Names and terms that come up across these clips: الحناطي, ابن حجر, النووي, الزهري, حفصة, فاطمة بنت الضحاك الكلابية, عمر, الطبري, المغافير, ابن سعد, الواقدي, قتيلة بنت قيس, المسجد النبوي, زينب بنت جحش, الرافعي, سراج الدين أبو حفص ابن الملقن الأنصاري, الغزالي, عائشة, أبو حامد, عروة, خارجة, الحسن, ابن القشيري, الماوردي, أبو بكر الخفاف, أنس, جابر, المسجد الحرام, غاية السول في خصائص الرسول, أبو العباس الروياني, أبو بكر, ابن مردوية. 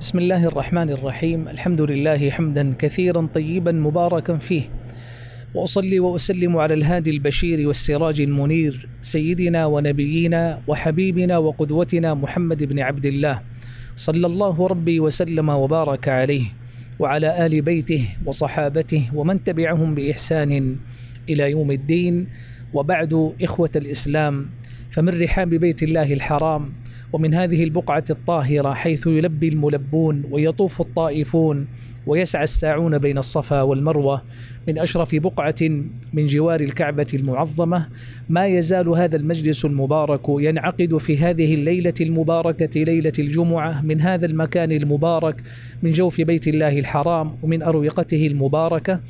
بسم الله الرحمن الرحيم. الحمد لله حمدا كثيرا طيبا مباركا فيه، وأصلي وأسلم على الهادي البشير والسراج المنير، سيدنا ونبينا وحبيبنا وقدوتنا محمد بن عبد الله، صلى الله ربي وسلم وبارك عليه وعلى آل بيته وصحابته ومن تبعهم بإحسان إلى يوم الدين. وبعد إخوة الإسلام، فمن رحاب بيت الله الحرام ومن هذه البقعة الطاهرة حيث يلبي الملبون ويطوف الطائفون ويسعى الساعون بين الصفا والمروة، من أشرف بقعة من جوار الكعبة المعظمة، ما يزال هذا المجلس المبارك ينعقد في هذه الليلة المباركة ليلة الجمعة من هذا المكان المبارك من جوف بيت الله الحرام ومن أروقته المباركة،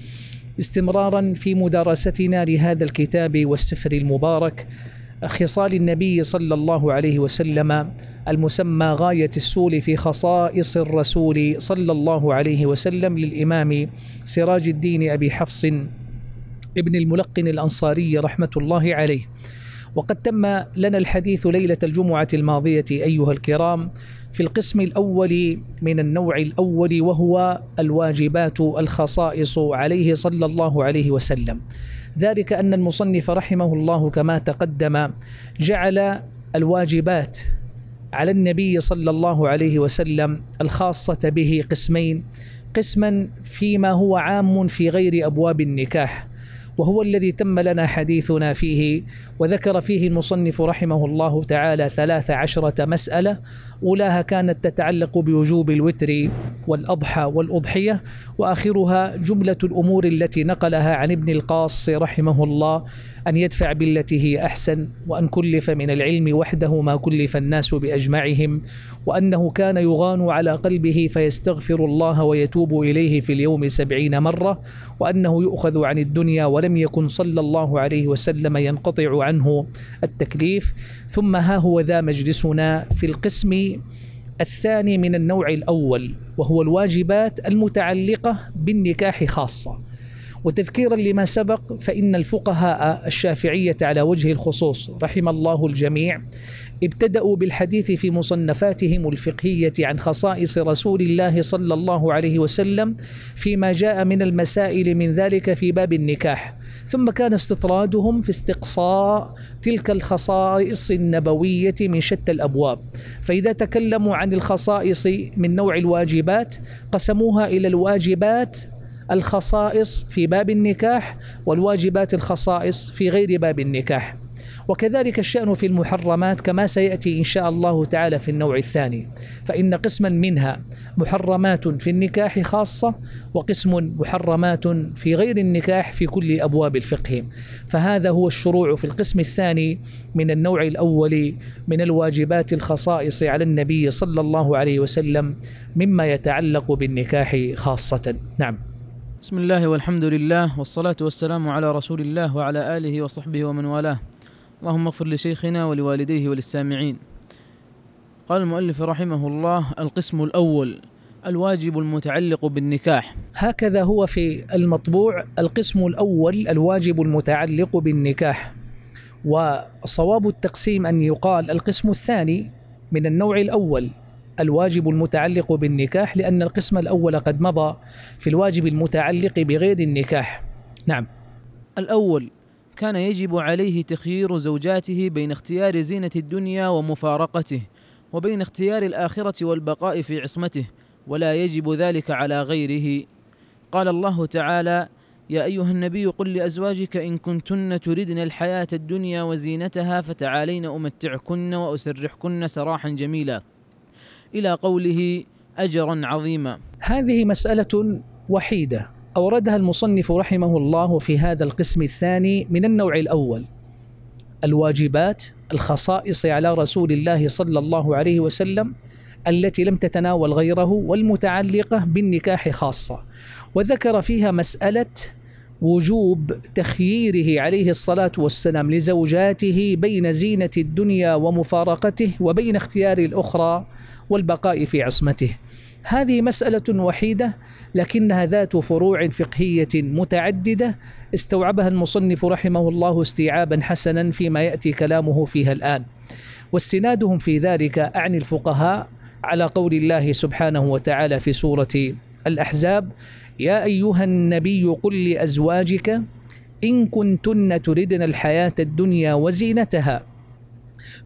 استمرارا في مدارستنا لهذا الكتاب والسفر المبارك، خصال النبي صلى الله عليه وسلم المسمى غاية السول في خصائص الرسول صلى الله عليه وسلم للإمام سراج الدين أبي حفص ابن الملقن الأنصاري رحمة الله عليه. وقد تم لنا الحديث ليلة الجمعة الماضية أيها الكرام في القسم الأول من النوع الأول، وهو الواجبات الخصائص عليه صلى الله عليه وسلم، ذلك أن المصنف رحمه الله كما تقدم جعل الواجبات على النبي صلى الله عليه وسلم الخاصة به قسمين، قسما فيما هو عام في غير أبواب النكاح، وهو الذي تم لنا حديثنا فيه، وذكر فيه المصنف رحمه الله تعالى 13 مسألة، أولاها كانت تتعلق بوجوب الوتر والأضحى والأضحية، وآخرها جملة الأمور التي نقلها عن ابن القاص رحمه الله، أن يدفع بالتي هي أحسن، وأن كلف من العلم وحده ما كلف الناس بأجمعهم، وأنه كان يغان على قلبه فيستغفر الله ويتوب إليه في اليوم 70 مرة، وأنه يؤخذ عن الدنيا ولم يكن صلى الله عليه وسلم ينقطع عنه التكليف. ثم ها هو ذا مجلسنا في القسم الثاني من النوع الأول، وهو الواجبات المتعلقة بالنكاح خاصة. وتذكيرا لما سبق، فإن الفقهاء الشافعية على وجه الخصوص رحم الله الجميع ابتدأوا بالحديث في مصنفاتهم الفقهية عن خصائص رسول الله صلى الله عليه وسلم فيما جاء من المسائل من ذلك في باب النكاح، ثم كان استطرادهم في استقصاء تلك الخصائص النبوية من شتى الأبواب. فإذا تكلموا عن الخصائص من نوع الواجبات قسموها إلى الواجبات الخصائص في باب النكاح والواجبات الخصائص في غير باب النكاح، وكذلك الشأن في المحرمات كما سيأتي إن شاء الله تعالى في النوع الثاني، فإن قسما منها محرمات في النكاح خاصة، وقسم محرمات في غير النكاح في كل أبواب الفقه. فهذا هو الشروع في القسم الثاني من النوع الأول من الواجبات الخصائص على النبي صلى الله عليه وسلم مما يتعلق بالنكاح خاصة. نعم. بسم الله والحمد لله والصلاة والسلام على رسول الله وعلى آله وصحبه ومن والاه، اللهم اغفر لشيخنا ولوالديه وللسامعين. قال المؤلف رحمه الله: القسم الأول الواجب المتعلق بالنكاح. هكذا هو في المطبوع، القسم الأول الواجب المتعلق بالنكاح، وصواب التقسيم أن يقال القسم الثاني من النوع الأول الواجب المتعلق بالنكاح، لأن القسم الأول قد مضى في الواجب المتعلق بغير النكاح. نعم. الأول: كان يجب عليه تخيير زوجاته بين اختيار زينة الدنيا ومفارقته، وبين اختيار الآخرة والبقاء في عصمته، ولا يجب ذلك على غيره. قال الله تعالى: يا أيها النبي قل لأزواجك إن كنتن تردن الحياة الدنيا وزينتها فتعالين أمتعكن وأسرحكن سراحا جميلا، إلى قوله: أجرا عظيما. هذه مسألة وحيدة أوردها المصنف رحمه الله في هذا القسم الثاني من النوع الأول، الواجبات الخصائص على رسول الله صلى الله عليه وسلم التي لم تتناول غيره والمتعلقة بالنكاح خاصة، وذكر فيها مسألة وجوب تخييره عليه الصلاة والسلام لزوجاته بين زينة الدنيا ومفارقته، وبين اختيار الأخرى والبقاء في عصمته. هذه مسألة وحيدة لكنها ذات فروع فقهية متعددة، استوعبها المصنف رحمه الله استيعابا حسنا فيما يأتي كلامه فيها الآن. واستنادهم في ذلك أعني الفقهاء على قول الله سبحانه وتعالى في سورة الأحزاب: يا أيها النبي قل لأزواجك إن كنتن تردن الحياة الدنيا وزينتها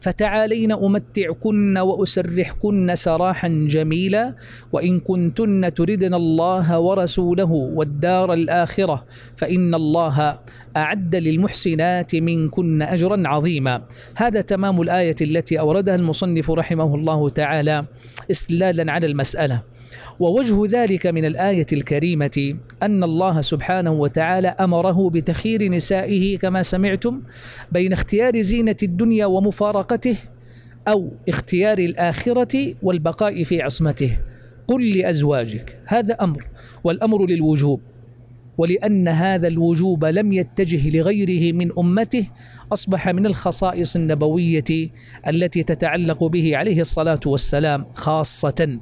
فتعالين أمتعكن وأسرحكن سراحا جميلا وإن كنتن تردن الله ورسوله والدار الآخرة فإن الله أعد للمحسنات منكن أجرا عظيما. هذا تمام الآية التي أوردها المصنف رحمه الله تعالى استدلالا على المسألة. ووجه ذلك من الآية الكريمة أن الله سبحانه وتعالى أمره بتخيير نسائه كما سمعتم بين اختيار زينة الدنيا ومفارقته أو اختيار الآخرة والبقاء في عصمته. قل لأزواجك، هذا أمر، والأمر للوجوب، ولأن هذا الوجوب لم يتجه لغيره من أمته أصبح من الخصائص النبوية التي تتعلق به عليه الصلاة والسلام خاصة.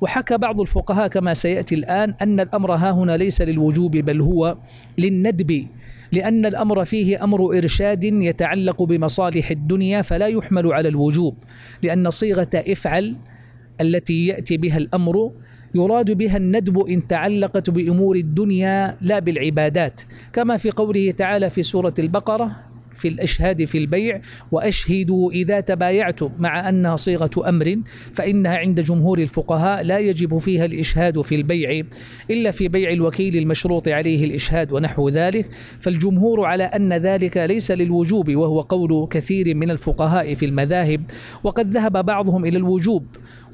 وحكى بعض الفقهاء كما سيأتي الآن أن الأمر هاهنا ليس للوجوب بل هو للندب، لأن الأمر فيه أمر إرشاد يتعلق بمصالح الدنيا فلا يحمل على الوجوب، لأن صيغة افعل التي يأتي بها الأمر يراد بها الندب إن تعلقت بأمور الدنيا لا بالعبادات، كما في قوله تعالى في سورة البقرة في الإشهاد في البيع: وأشهدوا إذا تبايعتم، مع أنها صيغة أمر فإنها عند جمهور الفقهاء لا يجب فيها الإشهاد في البيع إلا في بيع الوكيل المشروط عليه الإشهاد ونحو ذلك، فالجمهور على أن ذلك ليس للوجوب، وهو قول كثير من الفقهاء في المذاهب، وقد ذهب بعضهم إلى الوجوب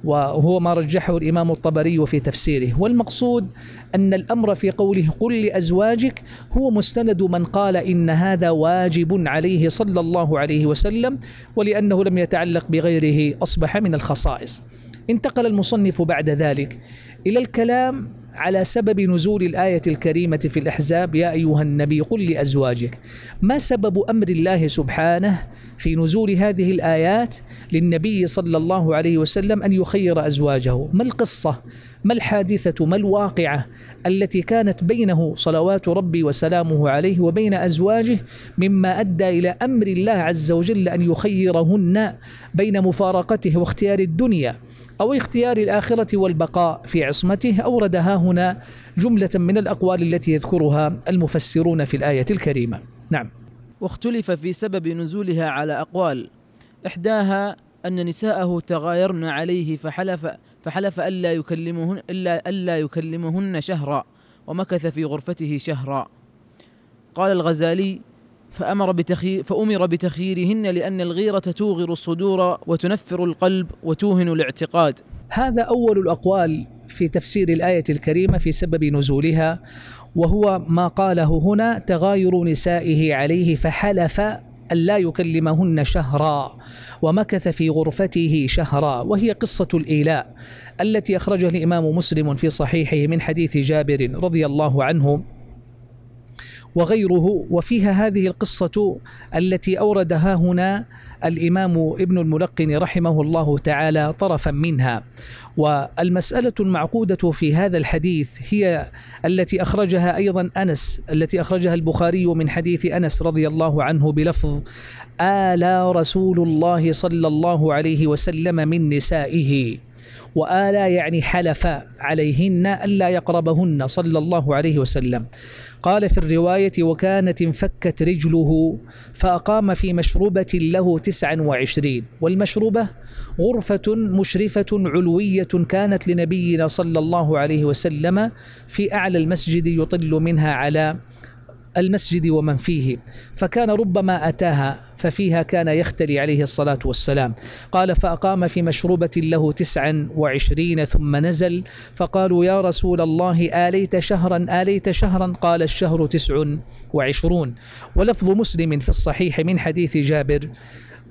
وهو ما رجحه الإمام الطبري في تفسيره. والمقصود أن الأمر في قوله قل لأزواجك هو مستند من قال إن هذا واجب عليه صلى الله عليه وسلم، ولأنه لم يتعلق بغيره أصبح من الخصائص. انتقل المصنف بعد ذلك إلى الكلام على سبب نزول الآية الكريمة في الأحزاب: يا أيها النبي قل لأزواجك. ما سبب أمر الله سبحانه في نزول هذه الآيات للنبي صلى الله عليه وسلم أن يخير أزواجه؟ ما القصة؟ ما الحادثة؟ ما الواقعة التي كانت بينه صلوات ربي وسلامه عليه وبين أزواجه مما أدى إلى أمر الله عز وجل أن يخيرهن بين مفارقته واختيار الدنيا أو اختيار الآخرة والبقاء في عصمته؟ أوردها هنا جملة من الأقوال التي يذكرها المفسرون في الآية الكريمة. نعم. واختلف في سبب نزولها على أقوال، إحداها أن نساءه تغايرن عليه فحلف ألا يكلمهن شهرا، ومكث في غرفته شهرا. قال الغزالي: فأمر بتخييرهن لأن الغيرة توغر الصدور وتنفر القلب وتوهن الاعتقاد. هذا أول الأقوال في تفسير الآية الكريمة في سبب نزولها، وهو ما قاله هنا: تغاير نسائه عليه فحلف ألا يكلمهن شهرا ومكث في غرفته شهرا، وهي قصة الإيلاء التي أخرجها الإمام مسلم في صحيحه من حديث جابر رضي الله عنه وغيره، وفيها هذه القصة التي أوردها هنا الإمام ابن الملقن رحمه الله تعالى طرفا منها. والمسألة المعقودة في هذا الحديث هي التي أخرجها أيضا أنس، التي أخرجها البخاري من حديث أنس رضي الله عنه بلفظ: آلى رسول الله صلى الله عليه وسلم من نسائه. وآلى يعني حلف عليهن ألا يقربهن صلى الله عليه وسلم. قال في الرواية: وكانت انفكت رجله فأقام في مشربة له 29، والمشربة غرفة مشرفة علوية كانت لنبينا صلى الله عليه وسلم في أعلى المسجد يطل منها على المسجد ومن فيه، فكان ربما أتاها ففيها كان يختلي عليه الصلاة والسلام. قال: فأقام في مشربة له 29 ثم نزل فقالوا: يا رسول الله آليت شهرا آليت شهرا، قال: الشهر 29. ولفظ مسلم في الصحيح من حديث جابر،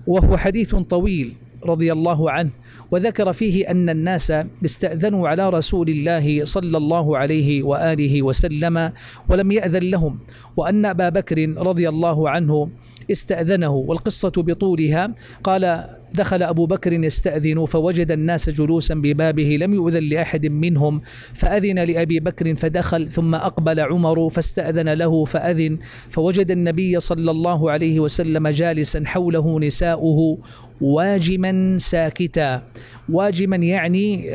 وهو حديث طويل رضي الله عنه، وذكر فيه أن الناس استأذنوا على رسول الله صلى الله عليه وآله وسلم ولم يأذن لهم، وأن أبا بكر رضي الله عنه استأذنه. والقصة بطولها قال دخل أبو بكر يستأذن فوجد الناس جلوسا ببابه لم يؤذن لأحد منهم، فأذن لأبي بكر فدخل، ثم أقبل عمر فاستأذن له فأذن، فوجد النبي صلى الله عليه وسلم جالسا حوله نساؤه واجما ساكتا. واجما يعني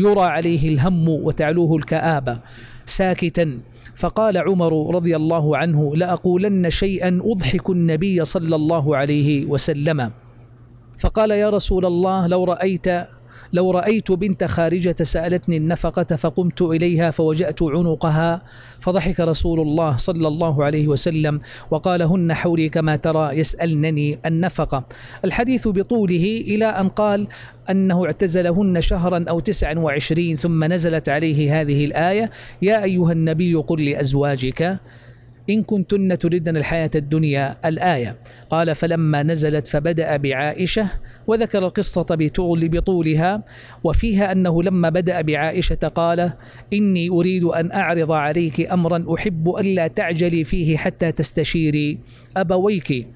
يرى عليه الهم وتعلوه الكآبة، ساكتا. فقال عمر رضي الله عنه: لأقولن شيئا أضحك النبي صلى الله عليه وسلم. فقال: يا رسول الله، لو رأيت بنت خارجة سألتني النفقة فقمت إليها فوجأت عنقها. فضحك رسول الله صلى الله عليه وسلم وقال: هن حولي كما ترى يسألنني النفقة. الحديث بطوله إلى أن قال أنه اعتزلهن شهرا أو 29، ثم نزلت عليه هذه الآية: يا أيها النبي قل لأزواجك إن كنتن تردن الحياة الدنيا الآية. قال: فلما نزلت فبدأ بعائشة، وذكر القصة بطولها، وفيها أنه لما بدأ بعائشة قال: إني أريد أن أعرض عليك أمرا أحب ألا تعجلي فيه حتى تستشيري أبويك.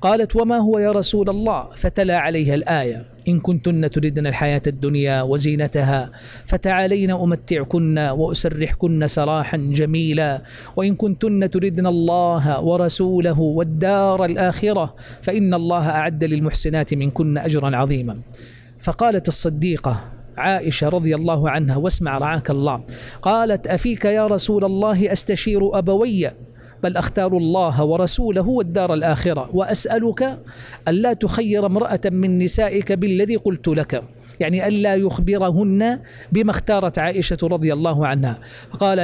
قالت: وما هو يا رسول الله؟ فتلا عليها الآية: إن كنتن تردن الحياة الدنيا وزينتها فتعالين أمتعكن وأسرحكن سراحا جميلا، وإن كنتن تردن الله ورسوله والدار الآخرة فإن الله أعد للمحسنات منكن أجرا عظيما. فقالت الصديقة عائشة رضي الله عنها، واسمع رعاك الله، قالت: أفيك يا رسول الله أستشير أبوي؟ بل أختار الله ورسوله والدار الآخرة، وأسألك ألا تخير امرأة من نسائك بالذي قلت لك، يعني ألا يخبرهن بما اختارت عائشة رضي الله عنها. قال: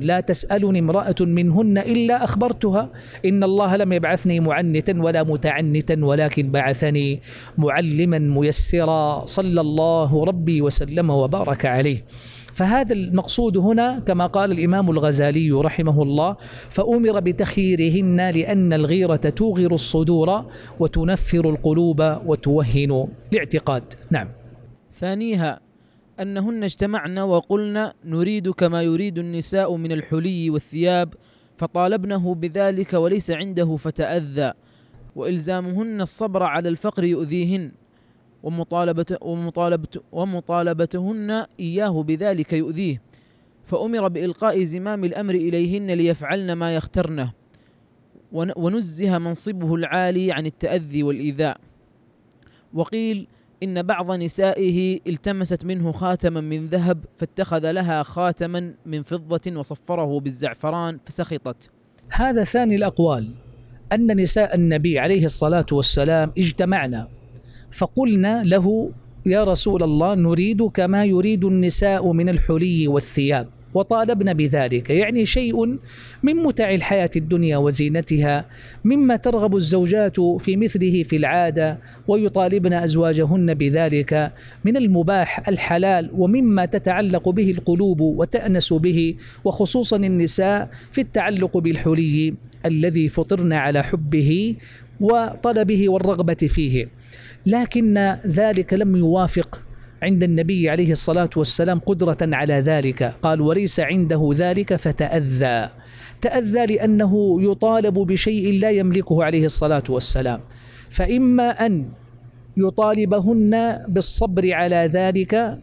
لا تسألني امرأة منهن إلا أخبرتها، إن الله لم يبعثني معنتا ولا متعنتا ولكن بعثني معلما ميسرا، صلى الله ربي وسلم وبارك عليه. فهذا المقصود هنا كما قال الإمام الغزالي رحمه الله: فأمر بتخييرهن لأن الغيرة توغر الصدور وتنفر القلوب وتوهن الاعتقاد. نعم. ثانيها أنهن اجتمعن وقلن: نريد كما يريد النساء من الحلي والثياب، فطالبنه بذلك وليس عنده فتأذى، وإلزامهن الصبر على الفقر يؤذيهن، ومطالبتهن إياه بذلك يؤذيه، فأمر بإلقاء زمام الأمر إليهن ليفعلن ما يخترنه، ونزه منصبه العالي عن التأذي والإيذاء. وقيل إن بعض نسائه التمست منه خاتما من ذهب، فاتخذ لها خاتما من فضة وصفره بالزعفران فسخطت. هذا ثاني الأقوال، أن نساء النبي عليه الصلاة والسلام اجتمعنا فقلنا له: يا رسول الله، نريد كما يريد النساء من الحلي والثياب، وطالبنا بذلك، يعني شيء من متع الحياة الدنيا وزينتها مما ترغب الزوجات في مثله في العادة، ويطالبن أزواجهن بذلك من المباح الحلال ومما تتعلق به القلوب وتأنس به، وخصوصا النساء في التعلق بالحلي الذي فطرن على حبه وطلبه والرغبة فيه. لكن ذلك لم يوافق عند النبي عليه الصلاة والسلام قدرة على ذلك. قال: وليس عنده ذلك فتأذى. تأذى لأنه يطالب بشيء لا يملكه عليه الصلاة والسلام، فإما أن يطالبهن بالصبر على ذلك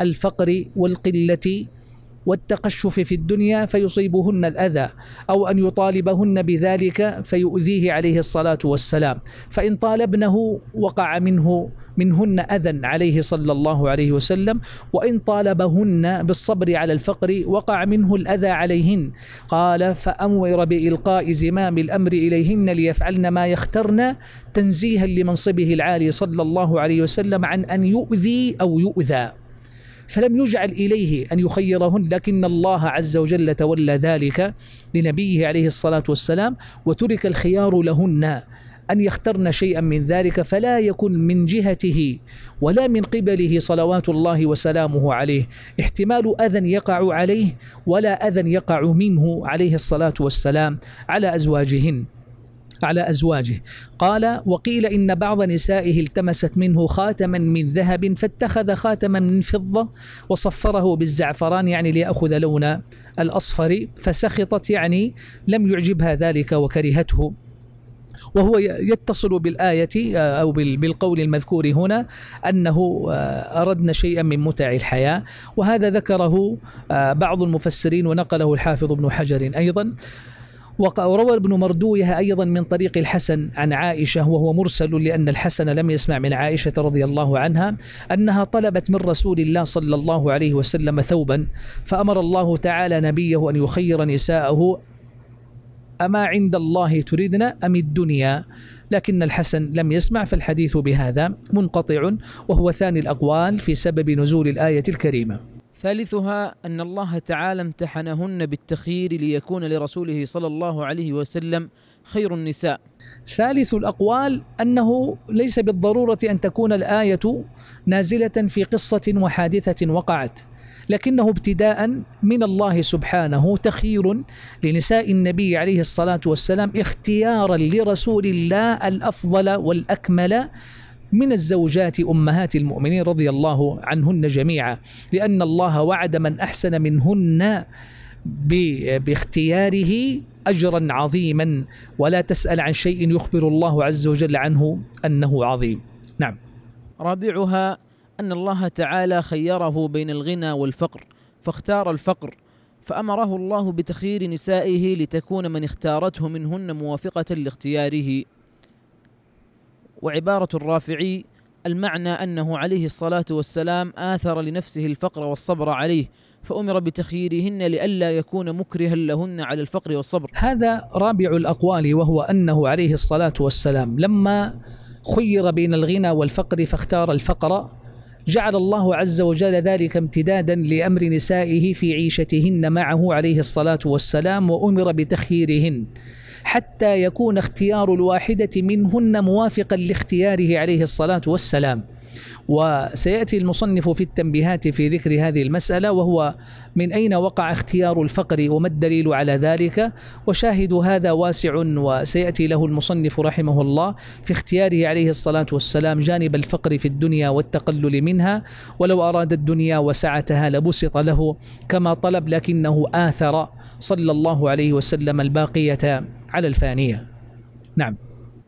الفقر والقلة والتقشف في الدنيا فيصيبهن الأذى، أو أن يطالبهن بذلك فيؤذيه عليه الصلاة والسلام، فإن طالبنه وقع منهن أذى عليه صلى الله عليه وسلم، وإن طالبهن بالصبر على الفقر وقع منه الأذى عليهن. قال: فأمر بإلقاء زمام الأمر إليهن ليفعلن ما يخترن، تنزيها لمنصبه العالي صلى الله عليه وسلم عن أن يؤذي أو يؤذى، فلم يجعل إليه أن يخيرهن، لكن الله عز وجل تولى ذلك لنبيه عليه الصلاة والسلام، وترك الخيار لهن أن يخترن شيئا من ذلك، فلا يكن من جهته ولا من قبله صلوات الله وسلامه عليه احتمال أذى يقع عليه ولا أذى يقع منه عليه الصلاة والسلام على أزواجه. قال: وقيل إن بعض نسائه التمست منه خاتما من ذهب، فاتخذ خاتما من فضة وصفره بالزعفران، يعني ليأخذ لون الأصفر، فسخطت، يعني لم يعجبها ذلك وكرهته. وهو يتصل بالآية أو بالقول المذكور هنا أنه أردنا شيئا من متع الحياة، وهذا ذكره بعض المفسرين ونقله الحافظ ابن حجر أيضا. وروى ابن مردوية أيضا من طريق الحسن عن عائشة وهو مرسل، لأن الحسن لم يسمع من عائشة رضي الله عنها أنها طلبت من رسول الله صلى الله عليه وسلم ثوبا، فأمر الله تعالى نبيه أن يخير نساءه أما عند الله تريدن أم الدنيا، لكن الحسن لم يسمع، فالحديث بهذا منقطع، وهو ثاني الأقوال في سبب نزول الآية الكريمة. ثالثها أن الله تعالى امتحنهن بالتخيير ليكون لرسوله صلى الله عليه وسلم خير النساء. ثالث الأقوال أنه ليس بالضرورة أن تكون الآية نازلة في قصة وحادثة وقعت، لكنه ابتداء من الله سبحانه تخيير لنساء النبي عليه الصلاة والسلام، اختيارا لرسول الله الأفضل والأكمل من الزوجات أمهات المؤمنين رضي الله عنهن جميعا، لأن الله وعد من أحسن منهن باختياره أجرا عظيما، ولا تسأل عن شيء يخبر الله عز وجل عنه أنه عظيم. نعم. رابعها أن الله تعالى خيره بين الغنى والفقر فاختار الفقر، فأمره الله بتخيير نسائه لتكون من اختارته منهن موافقة لاختياره. وعبارة الرافعي المعنى أنه عليه الصلاة والسلام آثر لنفسه الفقر والصبر عليه، فأمر بتخييرهن لئلا يكون مكرها لهن على الفقر والصبر. هذا رابع الأقوال، وهو أنه عليه الصلاة والسلام لما خير بين الغنى والفقر فاختار الفقر، جعل الله عز وجل ذلك امتدادا لأمر نسائه في عيشتهن معه عليه الصلاة والسلام، وأمر بتخييرهن حتى يكون اختيار الواحدة منهن موافقا لاختياره عليه الصلاة والسلام. وسيأتي المصنف في التنبيهات في ذكر هذه المسألة، وهو من أين وقع اختيار الفقر وما الدليل على ذلك، وشاهد هذا واسع وسيأتي له المصنف رحمه الله في اختياره عليه الصلاة والسلام جانب الفقر في الدنيا والتقلل منها. ولو أراد الدنيا وسعتها لبسط له كما طلب، لكنه آثر صلى الله عليه وسلم الباقية على الفانية. نعم.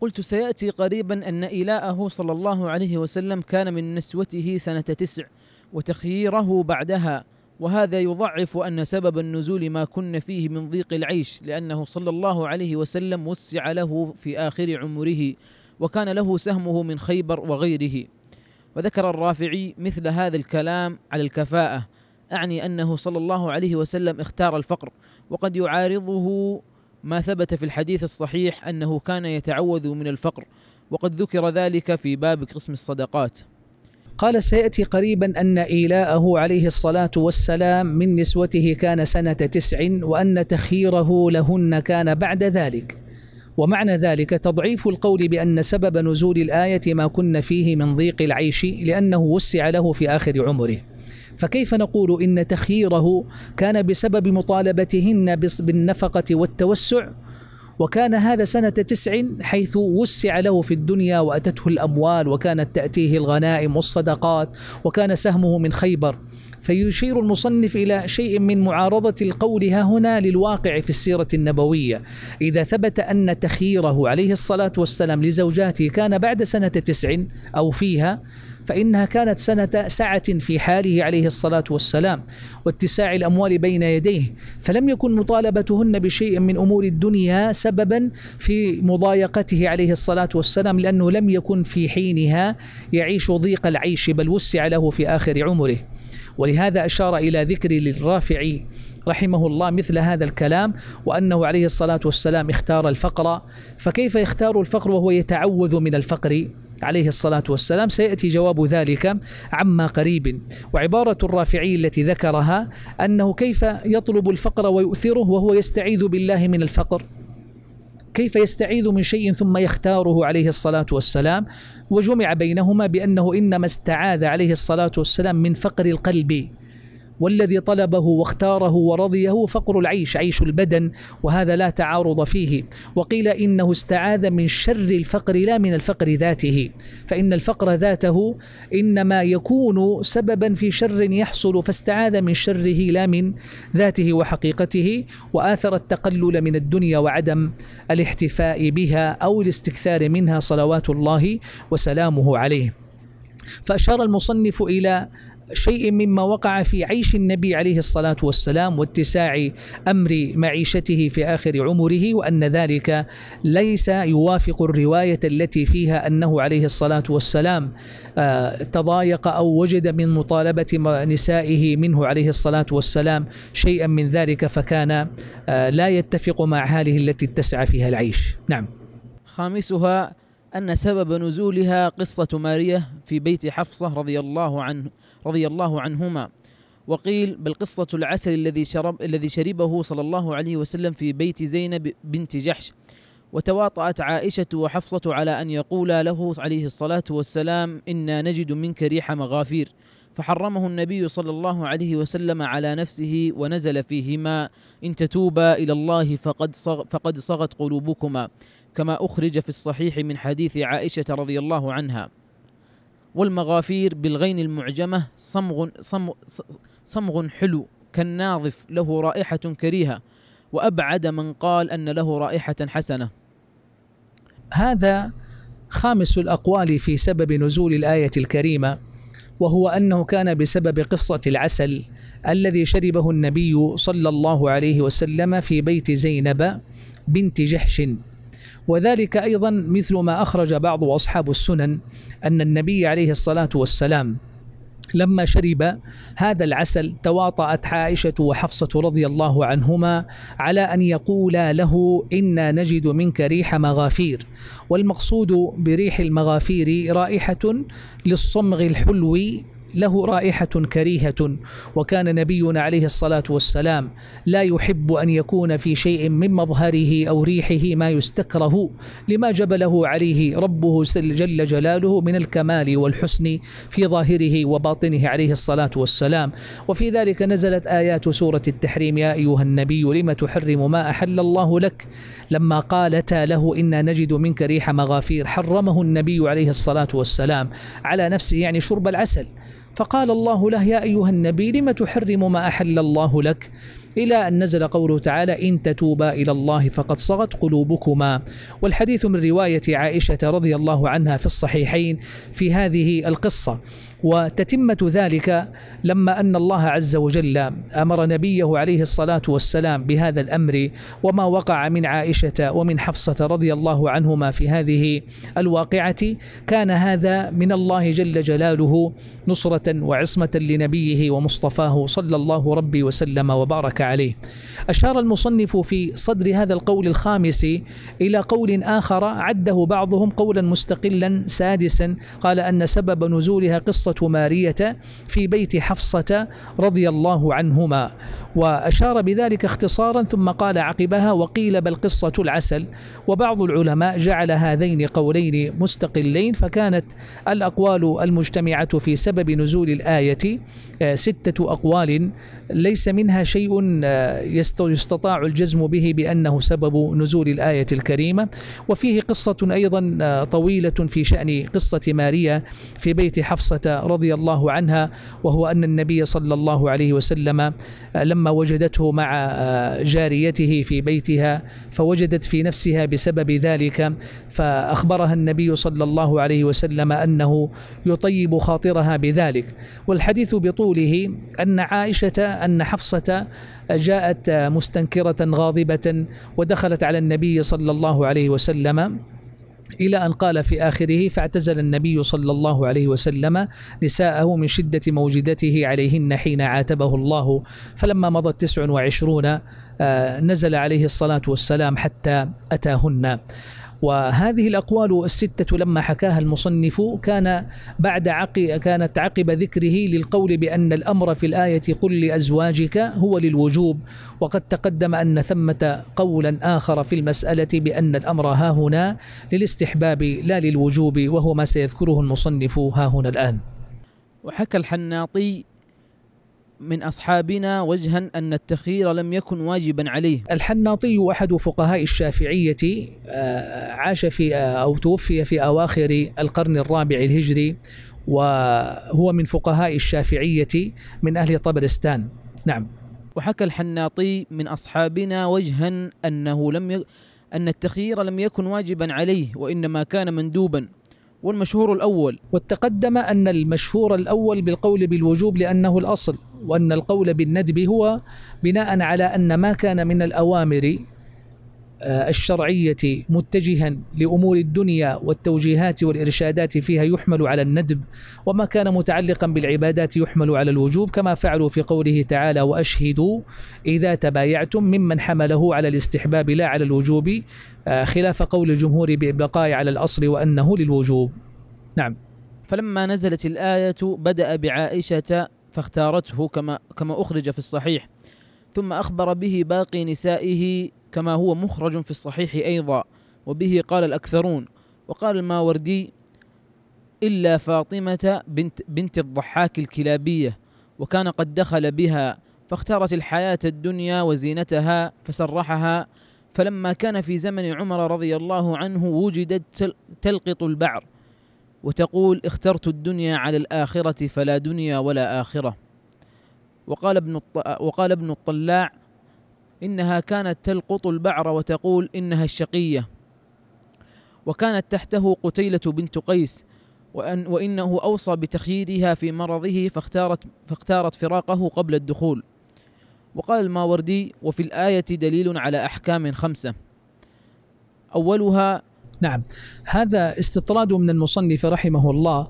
قلت سيأتي قريبا أن إلاءه صلى الله عليه وسلم كان من نسوته سنة 9 وتخييره بعدها، وهذا يضعف أن سبب النزول ما كن فيه من ضيق العيش، لأنه صلى الله عليه وسلم وسع له في آخر عمره وكان له سهمه من خيبر وغيره. وذكر الرافعي مثل هذا الكلام على الكفاءة، أعني أنه صلى الله عليه وسلم اختار الفقر، وقد يعارضه ما ثبت في الحديث الصحيح أنه كان يتعوذ من الفقر، وقد ذكر ذلك في باب قسم الصدقات. قال سيأتي قريبا أن إيلاءه عليه الصلاة والسلام من نسوته كان سنة 9 وأن تخييره لهن كان بعد ذلك، ومعنى ذلك تضعيف القول بأن سبب نزول الآية ما كن فيه من ضيق العيش، لأنه وسع له في آخر عمره، فكيف نقول إن تخييره كان بسبب مطالبتهن بالنفقة والتوسع، وكان هذا سنة 9 حيث وسع له في الدنيا وأتته الأموال وكانت تأتيه الغنائم والصدقات وكان سهمه من خيبر، فيشير المصنف إلى شيء من معارضة القول هنا للواقع في السيرة النبوية. إذا ثبت أن تخييره عليه الصلاة والسلام لزوجاته كان بعد سنة 9 أو فيها، فإنها كانت سنة سعة في حاله عليه الصلاة والسلام واتساع الأموال بين يديه، فلم يكن مطالبتهن بشيء من أمور الدنيا سببا في مضايقته عليه الصلاة والسلام، لأنه لم يكن في حينها يعيش ضيق العيش، بل وسع له في آخر عمره. ولهذا أشار إلى ذكر للرافعي رحمه الله مثل هذا الكلام، وأنه عليه الصلاة والسلام اختار الفقر، فكيف يختار الفقر وهو يتعوذ من الفقر عليه الصلاة والسلام؟ سيأتي جواب ذلك عما قريب. وعبارة الرافعي التي ذكرها أنه كيف يطلب الفقر ويؤثره وهو يستعيذ بالله من الفقر، كيف يستعيذ من شيء ثم يختاره عليه الصلاة والسلام، وجمع بينهما بأنه إنما استعاذ عليه الصلاة والسلام من فقر القلب والذي طلبه واختاره ورضيه هو فقر العيش، عيش البدن، وهذا لا تعارض فيه. وقيل إنه استعاذ من شر الفقر لا من الفقر ذاته، فإن الفقر ذاته إنما يكون سببا في شر يحصل، فاستعاذ من شره لا من ذاته وحقيقته، وآثر التقلل من الدنيا وعدم الاحتفاء بها أو الاستكثار منها صلوات الله وسلامه عليه. فأشار المصنف إلى شيء مما وقع في عيش النبي عليه الصلاة والسلام واتساع أمر معيشته في آخر عمره، وأن ذلك ليس يوافق الرواية التي فيها أنه عليه الصلاة والسلام تضايق أو وجد من مطالبة نسائه منه عليه الصلاة والسلام شيئا من ذلك، فكان لا يتفق مع حاله التي اتسع فيها العيش. نعم. خامسها أن سبب نزولها قصة مارية في بيت حفصة رضي الله عنهما، وقيل بل قصة العسل الذي شربه صلى الله عليه وسلم في بيت زينب بنت جحش. وتواطأت عائشة وحفصة على أن يقولا له عليه الصلاة والسلام إنا نجد منك ريح مغافير، فحرمه النبي صلى الله عليه وسلم على نفسه ونزل فيهما إن تتوبا إلى الله فقد صغت قلوبكما، كما أخرج في الصحيح من حديث عائشة رضي الله عنها. والمغافير بالغين المعجمة صمغ حلو كالناظف له رائحة كريهة، وأبعد من قال أن له رائحة حسنة. هذا خامس الأقوال في سبب نزول الآية الكريمة، وهو أنه كان بسبب قصة العسل الذي شربه النبي صلى الله عليه وسلم في بيت زينب بنت جحش. وذلك أيضا مثل ما أخرج بعض أصحاب السنن أن النبي عليه الصلاة والسلام لما شرب هذا العسل تواطأت عائشة وحفصة رضي الله عنهما على أن يقولا له إنا نجد منك ريح مغافير، والمقصود بريح المغافير رائحة للصمغ الحلو له رائحة كريهة، وكان نبينا عليه الصلاة والسلام لا يحب أن يكون في شيء من مظهره أو ريحه ما يستكره، لما جبله عليه ربه جل جلاله من الكمال والحسن في ظاهره وباطنه عليه الصلاة والسلام. وفي ذلك نزلت آيات سورة التحريم يا أيها النبي لم تحرم ما أحل الله لك، لما قالتا له إنا نجد منك ريح مغافير حرمه النبي عليه الصلاة والسلام على نفسه، يعني شرب العسل، فقال الله له يا أيها النبي لم تحرم ما أحل الله لك، إلى أن نزل قوله تعالى إن تتوبا إلى الله فقد صغت قلوبكما. والحديث من رواية عائشة رضي الله عنها في الصحيحين في هذه القصة. وتتمة ذلك لما أن الله عز وجل أمر نبيه عليه الصلاة والسلام بهذا الأمر، وما وقع من عائشة ومن حفصة رضي الله عنهما في هذه الواقعة كان هذا من الله جل جلاله نصرة وعصمة لنبيه ومصطفاه صلى الله ربي وسلم وبارك عليه. أشار المصنف في صدر هذا القول الخامس إلى قول آخر عده بعضهم قولا مستقلا سادسا، قال أن سبب نزولها قصة مارية في بيت حفصة رضي الله عنهما، وأشار بذلك اختصارا ثم قال عقبها وقيل بل قصة العسل. وبعض العلماء جعل هذين قولين مستقلين، فكانت الأقوال المجتمعة في سبب نزول الآية 6 أقوال ليس منها شيء يستطاع الجزم به بأنه سبب نزول الآية الكريمة. وفيه قصة أيضا طويلة في شأن قصة مارية في بيت حفصة رضي الله عنها، وهو أن النبي صلى الله عليه وسلم لما وجدته مع جاريته في بيتها فوجدت في نفسها بسبب ذلك، فأخبرها النبي صلى الله عليه وسلم أنه يطيب خاطرها بذلك. والحديث بطوله أن حفصة جاءت مستنكرة غاضبة ودخلت على النبي صلى الله عليه وسلم، إلى أن قال في آخره فاعتزل النبي صلى الله عليه وسلم نساءه من شدة موجدته عليهن حين عاتبه الله، فلما مضت 29 نزل عليه الصلاة والسلام حتى أتاهن. وهذه الأقوال 6 لما حكاها المصنف كانت عقب ذكره للقول بأن الأمر في الآية قل لأزواجك هو للوجوب، وقد تقدم أن ثمة قولا آخر في المسألة بأن الأمر هاهنا للاستحباب لا للوجوب، وهو ما سيذكره المصنف هاهنا الآن. وحكى الحناطي من أصحابنا وجها أن التخيير لم يكن واجبا عليه. الحناطي أحد فقهاء الشافعية، عاش في أو توفي في أواخر القرن الرابع الهجري، وهو من فقهاء الشافعية من أهل طبرستان. نعم. وحكى الحناطي من أصحابنا وجها أنه أن التخيير لم يكن واجبا عليه وإنما كان مندوبا، والمشهور الأول. وتقدم أن المشهور الأول بالقول بالوجوب لأنه الأصل، وأن القول بالندب هو بناء على أن ما كان من الأوامر الشرعية متجها لأمور الدنيا والتوجيهات والإرشادات فيها يحمل على الندب، وما كان متعلقا بالعبادات يحمل على الوجوب، كما فعلوا في قوله تعالى وأشهدوا إذا تبايعتم، ممن حمله على الاستحباب لا على الوجوب، خلاف قول الجمهور بإبقاء على الأصل وأنه للوجوب. نعم. فلما نزلت الآية بدأ بعائشة فاختارته كما أخرج في الصحيح، ثم أخبر به باقي نسائه كما هو مخرج في الصحيح أيضا، وبه قال الأكثرون. وقال الماوردي إلا فاطمة بنت الضحاك الكلابية، وكان قد دخل بها فاختارت الحياة الدنيا وزينتها فسرحها، فلما كان في زمن عمر رضي الله عنه وجدت تلقط البعر وتقول اخترت الدنيا على الآخرة فلا دنيا ولا آخرة. وقال ابن الطلاع إنها كانت تلقط البعر وتقول إنها الشقية. وكانت تحته قتيلة بنت قيس، وإنه أوصى بتخييرها في مرضه فاختارت فراقه قبل الدخول. وقال الماوردي وفي الآية دليل على أحكام 5 أولها. نعم، هذا استطراد من المصنف رحمه الله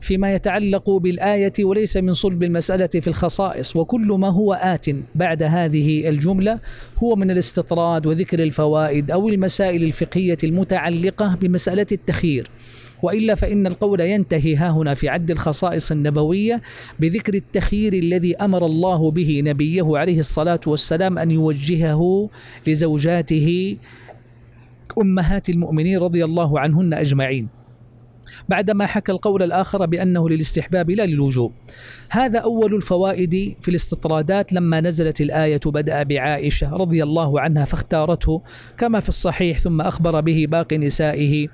فيما يتعلق بالآية وليس من صلب المسألة في الخصائص، وكل ما هو آت بعد هذه الجملة هو من الاستطراد وذكر الفوائد أو المسائل الفقهية المتعلقة بمسألة التخيير، وإلا فإن القول ينتهي هاهنا في عد الخصائص النبوية بذكر التخيير الذي أمر الله به نبيه عليه الصلاة والسلام أن يوجهه لزوجاته أمهات المؤمنين رضي الله عنهن أجمعين، بعدما حكى القول الآخر بأنه للاستحباب لا للوجوب. هذا أول الفوائد في الاستطرادات لما نزلت الآية بدأ بعائشة رضي الله عنها فاختارته كما في الصحيح، ثم أخبر به باقي نسائه.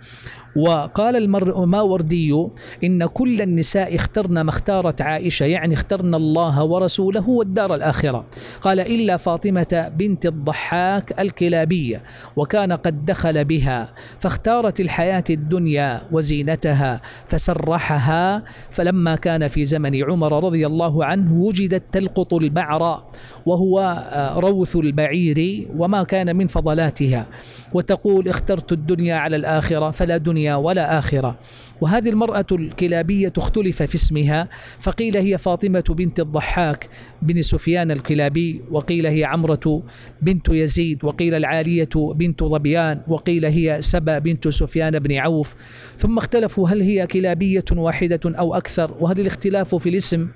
وقال الماوردي إن كل النساء اخترن ما اختارت عائشة، يعني اخترن الله ورسوله والدار الآخرة. قال إلا فاطمة بنت الضحاك الكلابية، وكان قد دخل بها فاختارت الحياة الدنيا وزينتها فسرحها، فلما كان في زمن عمر رضي الله عنه وجدت تلقط البعر وهو روث البعير وما كان من فضلاتها، وتقول اخترت الدنيا على الآخرة فلا دنيا ولا آخرة. وهذه المرأة الكلابية اختلف في اسمها، فقيل هي فاطمة بنت الضحاك بن سفيان الكلابي، وقيل هي عمرة بنت يزيد، وقيل العالية بنت ظبيان، وقيل هي سبا بنت سفيان بن عوف. ثم اختلفوا هل هي كلابية واحدة أو أكثر، وهل الاختلاف في الاسم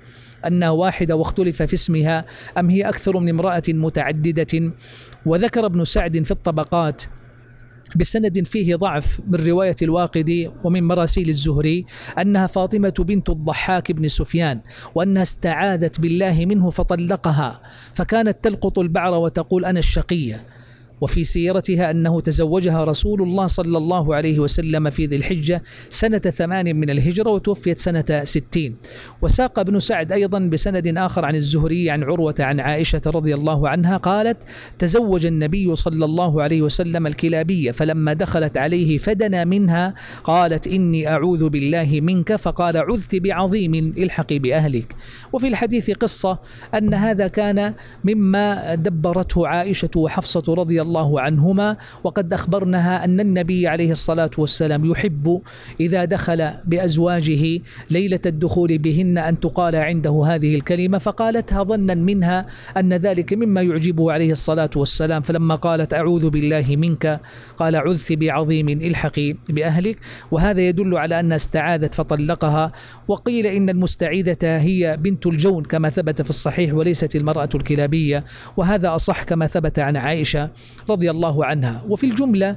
أنها واحدة واختلف في اسمها أم هي أكثر من امرأة متعددة. وذكر ابن سعد في الطبقات بسند فيه ضعف من رواية الواقدي ومن مراسيل الزهري أنها فاطمة بنت الضحاك بن سفيان، وأنها استعاذت بالله منه فطلقها، فكانت تلقط البعر وتقول أنا الشقية. وفي سيرتها أنه تزوجها رسول الله صلى الله عليه وسلم في ذي الحجة سنة 8 من الهجرة، وتوفيت سنة 60. وساق ابن سعد أيضا بسند آخر عن الزهري عن عروة عن عائشة رضي الله عنها قالت تزوج النبي صلى الله عليه وسلم الكلابية، فلما دخلت عليه فدنا منها قالت إني أعوذ بالله منك، فقال عذت بعظيم الحقي بأهلك. وفي الحديث قصة أن هذا كان مما دبرته عائشة وحفصة رضي الله عنهما، وقد أخبرنها أن النبي عليه الصلاة والسلام يحب إذا دخل بأزواجه ليلة الدخول بهن أن تقال عنده هذه الكلمة، فقالتها ظنا منها أن ذلك مما يعجبه عليه الصلاة والسلام، فلما قالت أعوذ بالله منك قال عذت بعظيم الحقي بأهلك. وهذا يدل على أنها استعاذت فطلقها. وقيل إن المستعيذة هي بنت الجون كما ثبت في الصحيح، وليست المرأة الكلابية، وهذا أصح كما ثبت عن عائشة. رضي الله عنها. وفي الجملة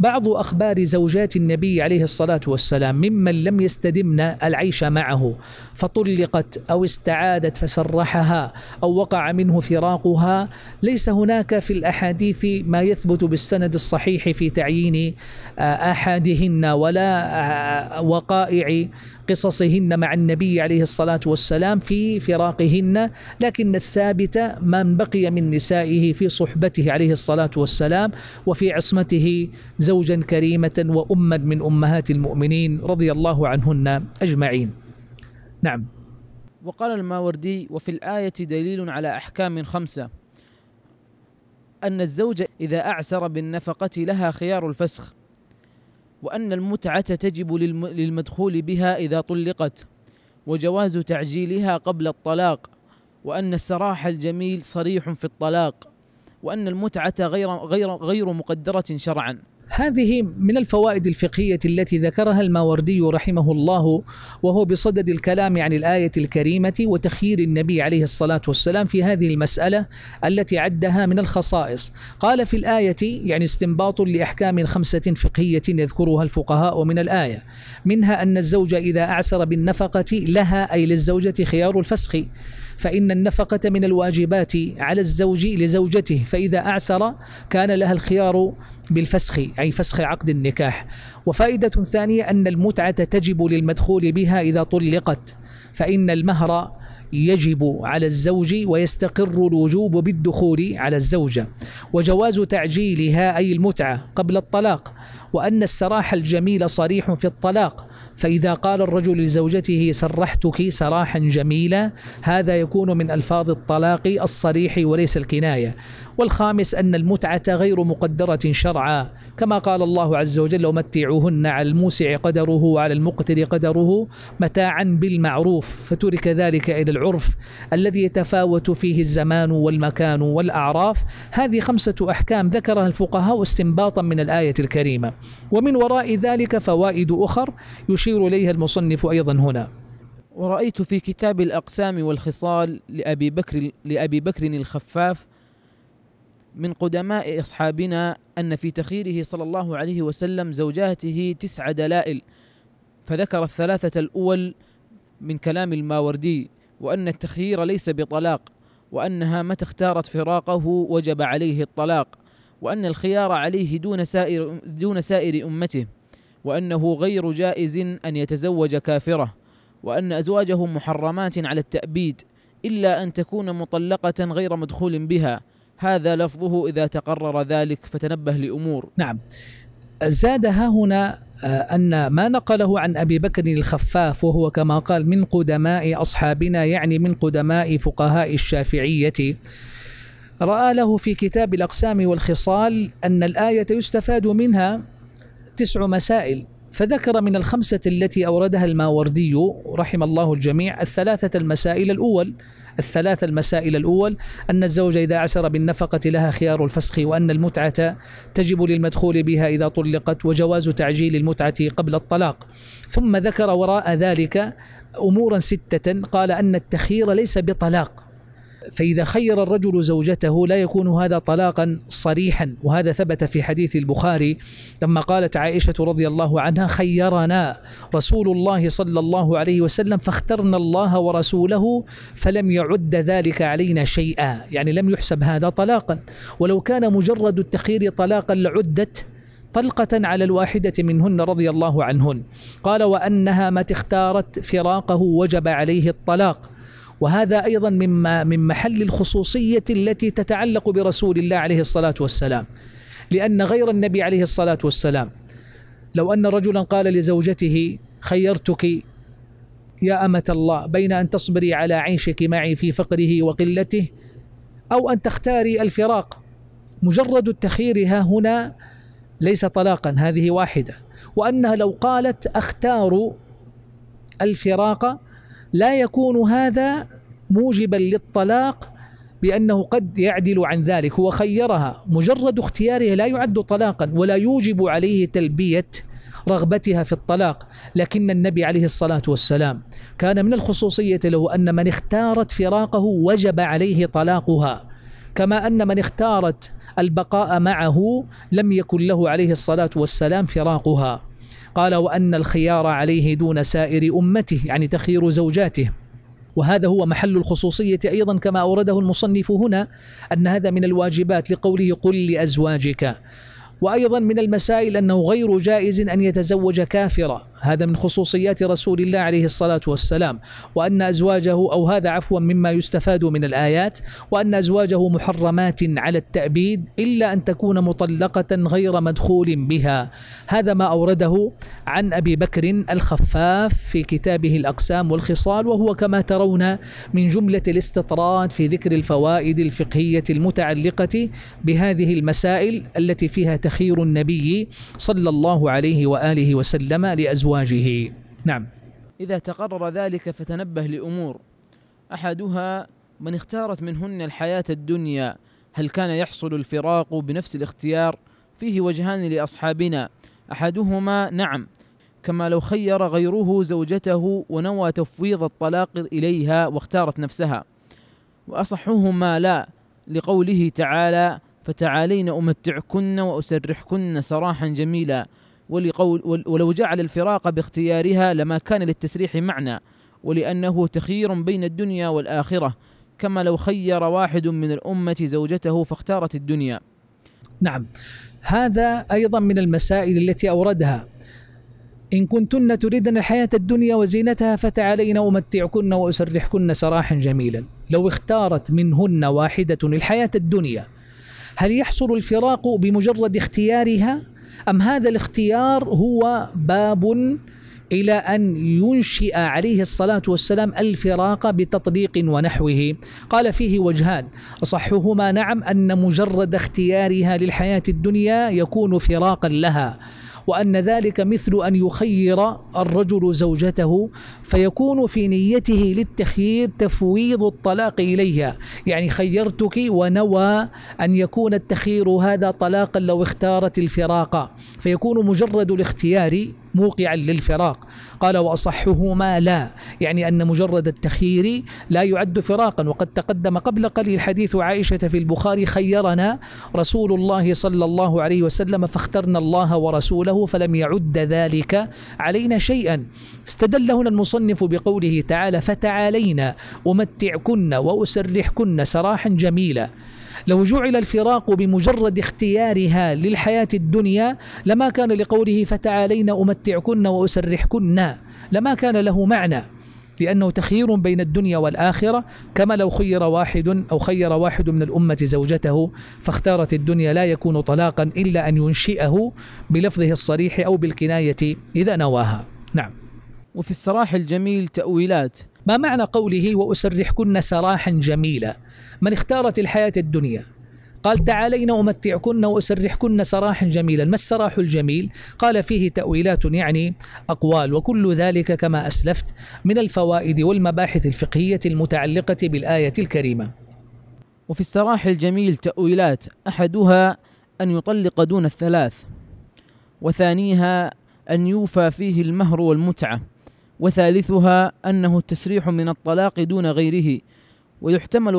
بعض أخبار زوجات النبي عليه الصلاة والسلام ممن لم يستدمن العيش معه، فطلقت أو استعادت فسرحها أو وقع منه فراقها، ليس هناك في الأحاديث ما يثبت بالسند الصحيح في تعيين أحدهن ولا وقائع قصصهن مع النبي عليه الصلاة والسلام في فراقهن، لكن الثابت من بقي من نسائه في صحبته عليه الصلاة والسلام وفي عصمته زوجا كريمة وأما من أمهات المؤمنين رضي الله عنهن أجمعين. نعم. وقال الماوردي: وفي الآية دليل على أحكام 5، أن الزوج إذا أعسر بالنفقة لها خيار الفسخ، وأن المتعة تجب للمدخول بها إذا طلقت، وجواز تعجيلها قبل الطلاق، وأن السراح الجميل صريح في الطلاق، وأن المتعة غير مقدرة شرعا. هذه من الفوائد الفقهية التي ذكرها الماوردي رحمه الله، وهو بصدد الكلام عن الآية الكريمة وتخيير النبي عليه الصلاة والسلام في هذه المسألة التي عدها من الخصائص. قال: في الآية، يعني استنباط لأحكام 5 فقهية يذكرها الفقهاء من الآية، منها أن الزوج إذا أعسر بالنفقة لها، أي للزوجة، خيار الفسخ، فإن النفقة من الواجبات على الزوج لزوجته، فإذا أعسر كان لها الخيار بالفسخ، أي فسخ عقد النكاح. وفائدة ثانية أن المتعة تجب للمدخول بها إذا طلقت، فإن المهر يجب على الزوج ويستقر الوجوب بالدخول على الزوجة، وجواز تعجيلها أي المتعة قبل الطلاق، وأن السراح الجميل صريح في الطلاق، فإذا قال الرجل لزوجته سرحتك سراحا جميلا، هذا يكون من ألفاظ الطلاق الصريح وليس الكناية. والخامس أن المتعة غير مقدرة شرعا، كما قال الله عز وجل: ومتعوهن على الموسع قدره وعلى المقتر قدره متاعا بالمعروف، فترك ذلك إلى العرف الذي يتفاوت فيه الزمان والمكان والأعراف. هذه 5 أحكام ذكرها الفقهاء استنباطا من الآية الكريمة، ومن وراء ذلك فوائد أخر يشير إليها المصنف أيضا هنا. ورأيت في كتاب الأقسام والخصال لأبي بكر الخفاف من قدماء أصحابنا أن في تخييره صلى الله عليه وسلم زوجاته 9 دلائل، فذكر الثلاثة الأول من كلام الماوردي، وأن التخيير ليس بطلاق، وأنها متى اختارت فراقه وجب عليه الطلاق، وأن الخيار عليه دون سائر أمته، وأنه غير جائز أن يتزوج كافرة، وأن أزواجه محرمات على التأبيد إلا أن تكون مطلقة غير مدخول بها. هذا لفظه: إذا تقرر ذلك فتنبه لأمور. نعم. زادها هنا أن ما نقله عن أبي بكر الخفاف، وهو كما قال من قدماء أصحابنا، يعني من قدماء فقهاء الشافعية، رأى له في كتاب الأقسام والخصال أن الآية يستفاد منها 9 مسائل، فذكر من 5 التي أوردها الماوردي رحم الله الجميع الثلاثة المسائل الأول أن الزوج إذا أعسر بالنفقة لها خيار الفسخ، وأن المتعة تجب للمدخول بها إذا طلقت، وجواز تعجيل المتعة قبل الطلاق. ثم ذكر وراء ذلك أمورا 6، قال أن التخيير ليس بطلاق، فإذا خير الرجل زوجته لا يكون هذا طلاقا صريحا، وهذا ثبت في حديث البخاري لما قالت عائشة رضي الله عنها: خيرنا رسول الله صلى الله عليه وسلم فاخترنا الله ورسوله فلم يعد ذلك علينا شيئا، يعني لم يحسب هذا طلاقا، ولو كان مجرد التخيير طلاقا لعدت طلقة على الواحدة منهن رضي الله عنهن. قال: وأنها متى اختارت فراقه وجب عليه الطلاق، وهذا أيضا من محل الخصوصية التي تتعلق برسول الله عليه الصلاة والسلام، لأن غير النبي عليه الصلاة والسلام لو أن رجلا قال لزوجته خيرتك يا أمة الله بين أن تصبري على عيشك معي في فقره وقلته أو أن تختاري الفراق، مجرد التخيير ها هنا ليس طلاقا، هذه واحدة. وأنها لو قالت أختار الفراق لا يكون هذا موجبا للطلاق، بأنه قد يعدل عن ذلك، هو خيرها، مجرد اختياره لا يعد طلاقا ولا يوجب عليه تلبية رغبتها في الطلاق. لكن النبي عليه الصلاة والسلام كان من الخصوصية له أن من اختارت فراقه وجب عليه طلاقها، كما أن من اختارت البقاء معه لم يكن له عليه الصلاة والسلام فراقها. قال وأن الخيار عليه دون سائر أمته، يعني تخير زوجاته. وهذا هو محل الخصوصية أيضا كما أورده المصنف هنا، أن هذا من الواجبات لقوله قل لأزواجك. وأيضا من المسائل أنه غير جائز أن يتزوج كافرة، هذا من خصوصيات رسول الله عليه الصلاة والسلام، وأن أزواجه أو هذا عفوا مما يستفاد من الآيات، وأن أزواجه محرمات على التأبيد إلا أن تكون مطلقة غير مدخول بها. هذا ما أورده عن أبي بكر الخفاف في كتابه الأقسام والخصال، وهو كما ترون من جملة الاستطراد في ذكر الفوائد الفقهية المتعلقة بهذه المسائل التي فيها تخير النبي صلى الله عليه وآله وسلم لأزواجه. نعم. إذا تقرر ذلك فتنبه لأمور: أحدها من اختارت منهن الحياة الدنيا هل كان يحصل الفراق بنفس الاختيار؟ فيه وجهان لأصحابنا: أحدهما نعم، كما لو خير غيره زوجته ونوى تفويض الطلاق إليها واختارت نفسها، وأصحهما لا، لقوله تعالى فتعالين أمتعكن وأسرحكن سراحا جميلا، ولو جعل الفراق باختيارها لما كان للتسريح معنى، ولأنه تخيير بين الدنيا والآخرة، كما لو خير واحد من الأمة زوجته فاختارت الدنيا. نعم، هذا أيضا من المسائل التي أوردها: إن كنتن تريدن الحياة الدنيا وزينتها فتعالين أمتعكن وأسرحكن سراحا جميلا. لو اختارت منهن واحدة الحياة الدنيا، هل يحصل الفراق بمجرد اختيارها؟ أم هذا الاختيار هو باب إلى أن ينشئ عليه الصلاة والسلام الفراق بتطليق ونحوه؟ قال فيه وجهان: أصحهما نعم، أن مجرد اختيارها للحياة الدنيا يكون فراقا لها، وأن ذلك مثل أن يخير الرجل زوجته فيكون في نيته للتخيير تفويض الطلاق إليها، يعني خيرتك، ونوى أن يكون التخيير هذا طلاقا لو اختارت الفراق، فيكون مجرد الاختيار موقعا للفراق. قال وأصحهما لا، يعني أن مجرد التخيير لا يعد فراقا. وقد تقدم قبل قليل حديث عائشة في البخاري: خيرنا رسول الله صلى الله عليه وسلم فاخترنا الله ورسوله فلم يعد ذلك علينا شيئا. استدل هنا المصنف بقوله تعالى فتعالينا أمتعكن وأسرحكن سراحا جميلا. لو جعل الفراق بمجرد اختيارها للحياة الدنيا لما كان لقوله فتعالين أمتعكن وأسرحكن لما كان له معنى، لأنه تخيير بين الدنيا والآخرة، كما لو خير واحد من الأمة زوجته فاختارت الدنيا لا يكون طلاقا إلا أن ينشئه بلفظه الصريح أو بالكناية إذا نواها. نعم. وفي السراح الجميل تأويلات. ما معنى قوله وأسرحكن سراحا جميلا؟ من اختارت الحياة الدنيا قال تعالين أمتعكن وأسرحكن سراحا جميلا، ما السراح الجميل؟ قال فيه تأويلات، يعني أقوال، وكل ذلك كما أسلفت من الفوائد والمباحث الفقهية المتعلقة بالآية الكريمة. وفي السراح الجميل تأويلات: أحدها أن يطلق دون الثلاث، وثانيها أن يوفى فيه المهر والمتعة، وثالثها أنه التسريح من الطلاق دون غيره. ويحتمل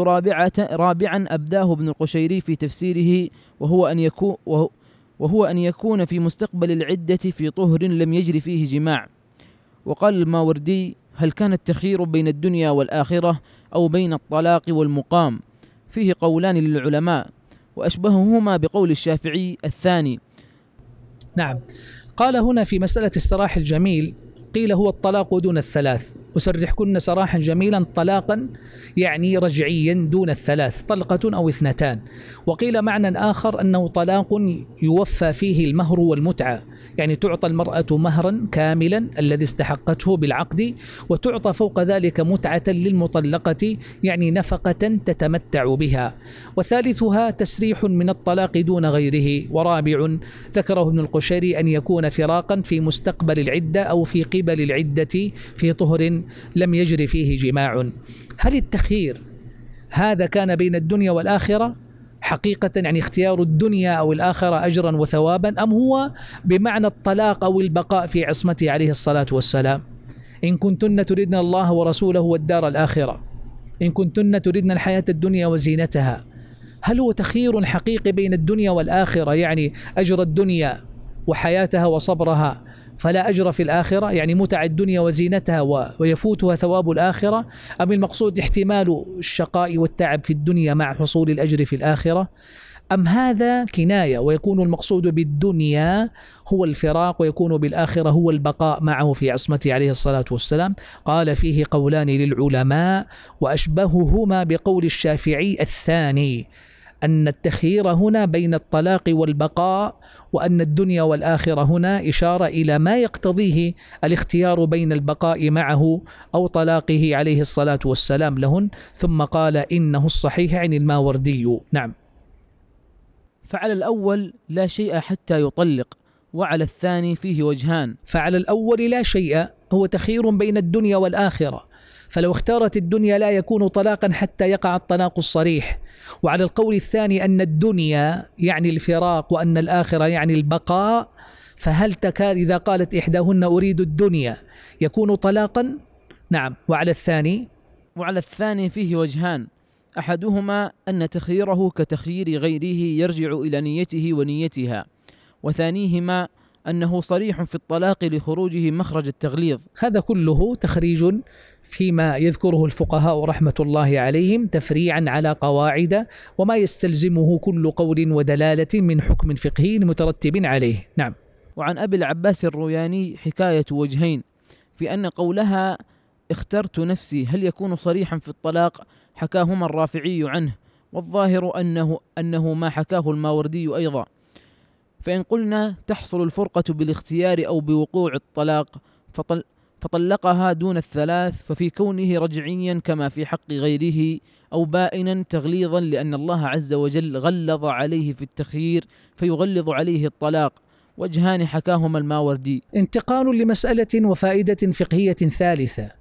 رابعا أبداه ابن القشيري في تفسيره، وهو أن يكون في مستقبل العدة في طهر لم يجري فيه جماع. وقال الماوردي: هل كان التخيير بين الدنيا والآخرة أو بين الطلاق والمقام؟ فيه قولان للعلماء، وأشبههما بقول الشافعي الثاني. نعم. قال هنا في مسألة السراح الجميل: قيل هو الطلاق دون الثلاث، أسرحكن سراحا جميلا طلاقا يعني رجعيا دون الثلاث، طلقة أو اثنتان. وقيل معنى آخر أنه طلاق يوفى فيه المهر والمتعة، يعني تعطى المرأة مهرا كاملا الذي استحقته بالعقد، وتعطى فوق ذلك متعة للمطلقة، يعني نفقة تتمتع بها. وثالثها تسريح من الطلاق دون غيره. ورابع ذكره ابن القشيري أن يكون فراقا في مستقبل العدة أو في قبل العدة في طهر لم يجري فيه جماع. هل التخيير هذا كان بين الدنيا والآخرة حقيقة، يعني اختيار الدنيا أو الآخرة أجرا وثوابا، أم هو بمعنى الطلاق أو البقاء في عصمته عليه الصلاة والسلام؟ إن كنتن تردن الله ورسوله والدار الآخرة، إن كنتن تردن الحياة الدنيا وزينتها، هل هو تخيير حقيقي بين الدنيا والآخرة؟ يعني أجر الدنيا وحياتها وصبرها فلا أجر في الآخرة، يعني متع الدنيا وزينتها ويفوتها ثواب الآخرة، أم المقصود احتمال الشقاء والتعب في الدنيا مع حصول الأجر في الآخرة؟ أم هذا كناية ويكون المقصود بالدنيا هو الفراق ويكون بالآخرة هو البقاء معه في عصمته عليه الصلاة والسلام؟ قال فيه قولان للعلماء، وأشبههما بقول الشافعي الثاني، أن التخيير هنا بين الطلاق والبقاء، وأن الدنيا والآخرة هنا إشارة إلى ما يقتضيه الاختيار بين البقاء معه أو طلاقه عليه الصلاة والسلام لهن. ثم قال إنه الصحيح عن الماوردي. نعم. فعلى الأول لا شيء حتى يطلق، وعلى الثاني فيه وجهان. فعلى الأول لا شيء هو تخيير بين الدنيا والآخرة، فلو اختارت الدنيا لا يكون طلاقا حتى يقع الطلاق الصريح. وعلى القول الثاني أن الدنيا يعني الفراق وأن الآخرة يعني البقاء، فهل تكاد إذا قالت إحداهن أريد الدنيا يكون طلاقا؟ نعم. وعلى الثاني فيه وجهان، أحدهما أن تخييره كتخيير غيره يرجع إلى نيته ونيتها، وثانيهما أنه صريح في الطلاق لخروجه مخرج التغليظ. هذا كله تخريج فيما يذكره الفقهاء رحمة الله عليهم تفريعا على قواعد وما يستلزمه كل قول ودلالة من حكم فقهي مترتب عليه. نعم. وعن أبي العباس الروياني حكاية وجهين، في أن قولها اخترت نفسي هل يكون صريحا في الطلاق حكاهما الرافعي عنه، والظاهر أنه ما حكاه الماوردي أيضا. فإن قلنا تحصل الفرقة بالاختيار أو بوقوع الطلاق فطلقها دون الثلاث، ففي كونه رجعيا كما في حق غيره أو بائنا تغليظا، لأن الله عز وجل غلظ عليه في التخيير فيغلظ عليه الطلاق. وجهان حكاهما الماوردي. انتقال لمسألة وفائدة فقهية ثالثة،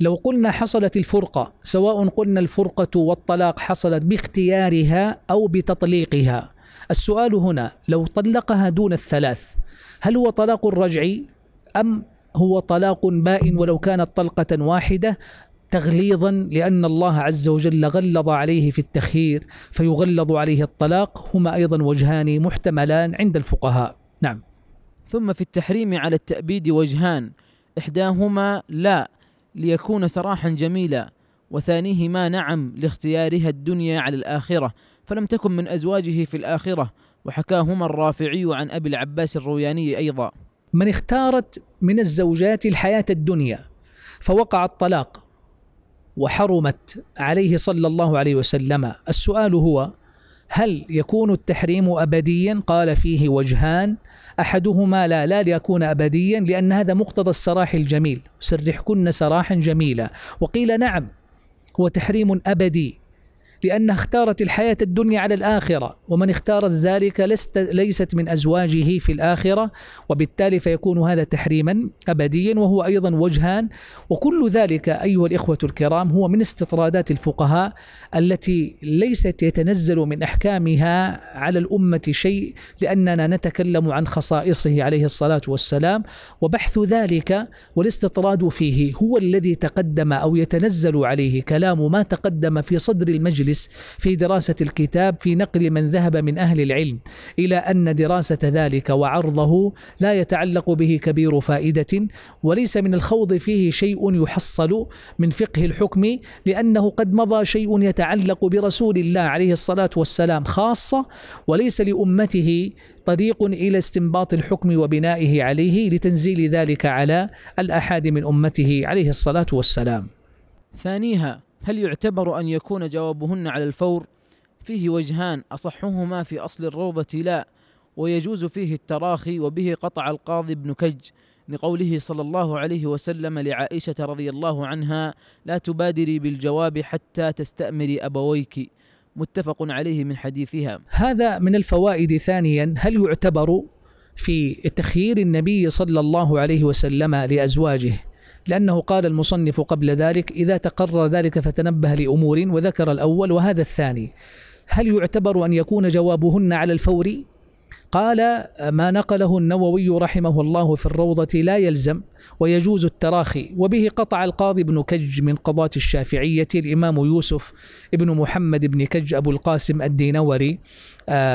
لو قلنا حصلت الفرقة، سواء قلنا الفرقة والطلاق حصلت باختيارها أو بتطليقها، السؤال هنا لو طلقها دون الثلاث هل هو طلاق رجعي أم هو طلاق بائن ولو كانت طلقة واحدة تغليظا، لأن الله عز وجل غلظ عليه في التخيير فيغلظ عليه الطلاق؟ هما أيضا وجهان محتملان عند الفقهاء. نعم. ثم في التحريم على التأبيد وجهان، إحداهما لا ليكون سراحا جميلا، وثانيهما نعم لاختيارها الدنيا على الآخرة فلم تكن من أزواجه في الآخرة، وحكاهما الرافعي عن أبي العباس الروياني أيضا. من اختارت من الزوجات الحياة الدنيا فوقع الطلاق وحرمت عليه صلى الله عليه وسلم، السؤال هو هل يكون التحريم أبديا؟ قال فيه وجهان، أحدهما لا ليكون أبديا، لأن هذا مقتضى السراح الجميل، سرحكن سراحا جميلا. وقيل نعم هو تحريم أبدي، لأنها اختارت الحياة الدنيا على الآخرة، ومن اختارت ذلك ليست من أزواجه في الآخرة، وبالتالي فيكون هذا تحريما أبديا، وهو أيضا وجهان. وكل ذلك أيها الإخوة الكرام هو من استطرادات الفقهاء التي ليست يتنزل من أحكامها على الأمة شيء، لأننا نتكلم عن خصائصه عليه الصلاة والسلام، وبحث ذلك والاستطراد فيه هو الذي تقدم أو يتنزل عليه كلام ما تقدم في صدر المجلس في دراسة الكتاب، في نقل من ذهب من أهل العلم إلى أن دراسة ذلك وعرضه لا يتعلق به كبير فائدة، وليس من الخوض فيه شيء يحصل من فقه الحكم، لأنه قد مضى شيء يتعلق برسول الله عليه الصلاة والسلام خاصة، وليس لأمته طريق إلى استنباط الحكم وبنائه عليه لتنزيل ذلك على الأحد من أمته عليه الصلاة والسلام. ثانيها هل يعتبر أن يكون جوابهن على الفور؟ فيه وجهان، أصحهما في أصل الروضة لا، ويجوز فيه التراخي، وبه قطع القاضي ابن كج لقوله صلى الله عليه وسلم لعائشة رضي الله عنها لا تبادري بالجواب حتى تستأمري أبويك، متفق عليه من حديثها. هذا من الفوائد. ثانيا هل يعتبر في تخيير النبي صلى الله عليه وسلم لأزواجه، لأنه قال المصنف قبل ذلك إذا تقرر ذلك فتنبه لأمور، وذكر الأول وهذا الثاني. هل يعتبر أن يكون جوابهن على الفور؟ قال: ما نقله النووي رحمه الله في الروضة لا يلزم ويجوز التراخي، وبه قطع القاضي ابن كج من قضاة الشافعية الإمام يوسف ابن محمد بن كج أبو القاسم الدينوري،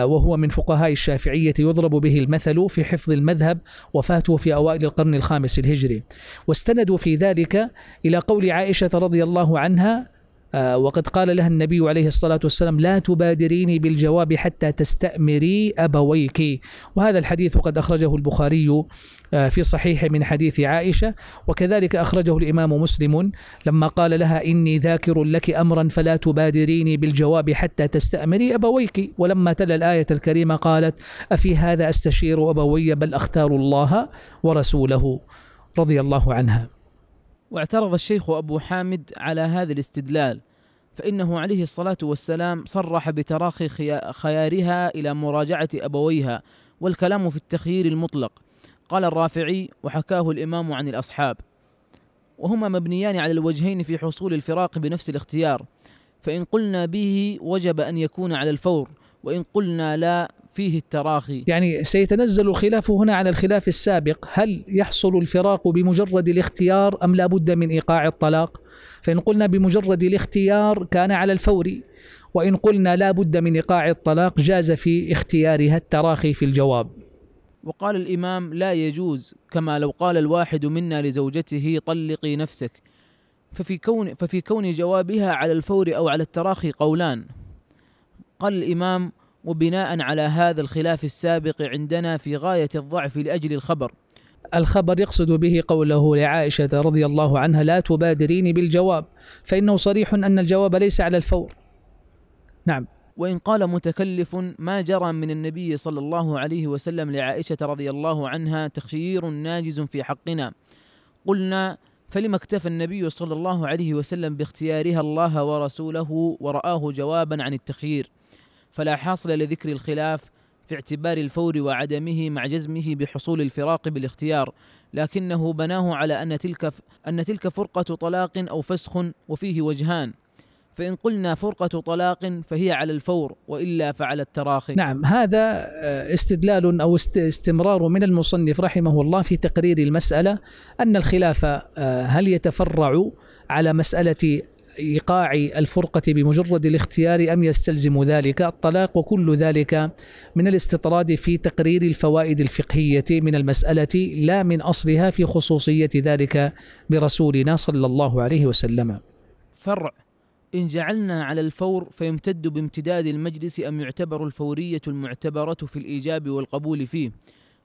وهو من فقهاء الشافعية يضرب به المثل في حفظ المذهب، وفاته في أوائل القرن الخامس الهجري. واستندوا في ذلك إلى قول عائشة رضي الله عنها: وقد قال لها النبي عليه الصلاة والسلام: لا تبادريني بالجواب حتى تستأمري أبويك. وهذا الحديث قد أخرجه البخاري في صحيح من حديث عائشة، وكذلك أخرجه الإمام مسلم لما قال لها: إني ذاكر لك أمرا فلا تبادريني بالجواب حتى تستأمري أبويك. ولما تلا الآية الكريمة قالت: أفي هذا أستشير أبوي بل أختار الله ورسوله، رضي الله عنها. واعترض الشيخ أبو حامد على هذا الاستدلال، فإنه عليه الصلاة والسلام صرح بتراخي خيارها إلى مراجعة أبويها، والكلام في التخيير المطلق. قال الرافعي: وحكاه الإمام عن الأصحاب، وهما مبنيان على الوجهين في حصول الفراق بنفس الاختيار، فإن قلنا به وجب أن يكون على الفور، وإن قلنا لا فيه التراخي. يعني سيتنزل الخلاف هنا على الخلاف السابق، هل يحصل الفراق بمجرد الاختيار أم لا بد من إيقاع الطلاق؟ فإن قلنا بمجرد الاختيار كان على الفور، وإن قلنا لا بد من إيقاع الطلاق جاز في اختيارها التراخي في الجواب. وقال الإمام: لا يجوز، كما لو قال الواحد منا لزوجته: طلقي نفسك، ففي كون جوابها على الفور أو على التراخي قولان. قال الإمام: وبناء على هذا الخلاف السابق عندنا في غاية الضعف لأجل الخبر. الخبر يقصد به قوله لعائشة رضي الله عنها: لا تبادريني بالجواب، فإنه صريح أن الجواب ليس على الفور. نعم. وإن قال متكلف: ما جرى من النبي صلى الله عليه وسلم لعائشة رضي الله عنها تخيير ناجز في حقنا. قلنا: فلما اكتفى النبي صلى الله عليه وسلم باختيارها الله ورسوله ورآه جوابا عن التخيير، فلا حاصل لذكر الخلاف في اعتبار الفور وعدمه مع جزمه بحصول الفراق بالاختيار، لكنه بناه على أن تلك فرقة طلاق أو فسخ، وفيه وجهان، فإن قلنا فرقة طلاق فهي على الفور، وإلا فعلى التراخي. نعم، هذا استدلال أو استمرار من المصنف رحمه الله في تقرير المسألة، أن الخلاف هل يتفرع على مسألة إيقاع الفرقة بمجرد الاختيار أم يستلزم ذلك الطلاق، وكل ذلك من الاستطراد في تقرير الفوائد الفقهية من المسألة، لا من أصلها في خصوصية ذلك برسولنا صلى الله عليه وسلم. فرع: إن جعلنا على الفور فيمتد بامتداد المجلس أم يعتبر الفورية المعتبرة في الإيجاب والقبول فيه،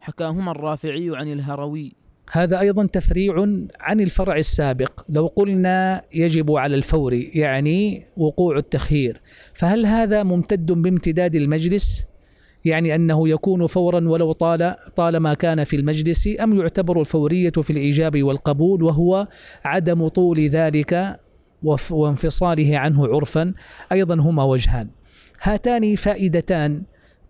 حكاهما الرافعي عن الهروي. هذا أيضا تفريع عن الفرع السابق. لو قلنا يجب على الفور يعني وقوع التخيير، فهل هذا ممتد بامتداد المجلس، يعني أنه يكون فورا ولو طالما كان في المجلس، أم يعتبر الفورية في الإيجاب والقبول، وهو عدم طول ذلك وانفصاله عنه عرفا؟ أيضا هما وجهان. هاتان فائدتان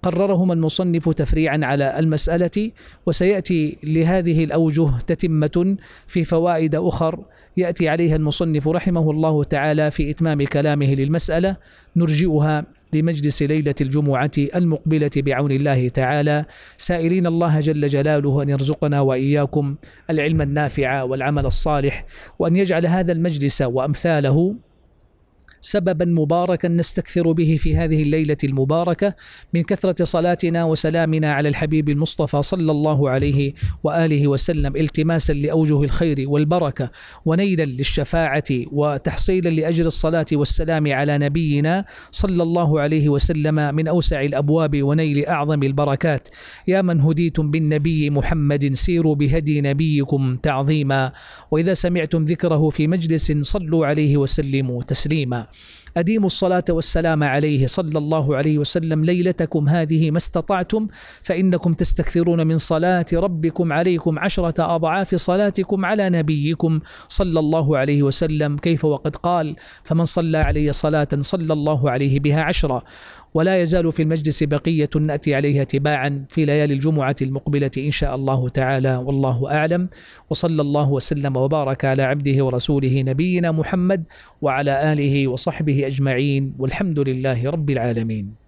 قررهما المصنف تفريعا على المسألة، وسيأتي لهذه الأوجه تتمة في فوائد أخر يأتي عليها المصنف رحمه الله تعالى في إتمام كلامه للمسألة، نرجئها لمجلس ليلة الجمعة المقبلة بعون الله تعالى، سائلين الله جل جلاله أن يرزقنا وإياكم العلم النافع والعمل الصالح، وأن يجعل هذا المجلس وأمثاله سببا مباركا نستكثر به في هذه الليلة المباركة، من كثرة صلاتنا وسلامنا على الحبيب المصطفى صلى الله عليه وآله وسلم، التماسا لأوجه الخير والبركة، ونيلا للشفاعة، وتحصيلا لأجر الصلاة والسلام على نبينا صلى الله عليه وسلم، من أوسع الأبواب ونيل أعظم البركات. يا من هديتم بالنبي محمد سيروا بهدي نبيكم تعظيما، وإذا سمعتم ذكره في مجلس صلوا عليه وسلموا تسليما. أديموا الصلاة والسلام عليه صلى الله عليه وسلم ليلتكم هذه ما استطعتم، فإنكم تستكثرون من صلاة ربكم عليكم 10 أضعاف صلاتكم على نبيكم صلى الله عليه وسلم، كيف وقد قال: فمن صلى علي صلاة صلى الله عليه بها 10. ولا يزال في المجلس بقية نأتي عليها تباعا في ليالي الجمعة المقبلة إن شاء الله تعالى، والله أعلم، وصلى الله وسلم وبارك على عبده ورسوله نبينا محمد وعلى آله وصحبه أجمعين، والحمد لله رب العالمين.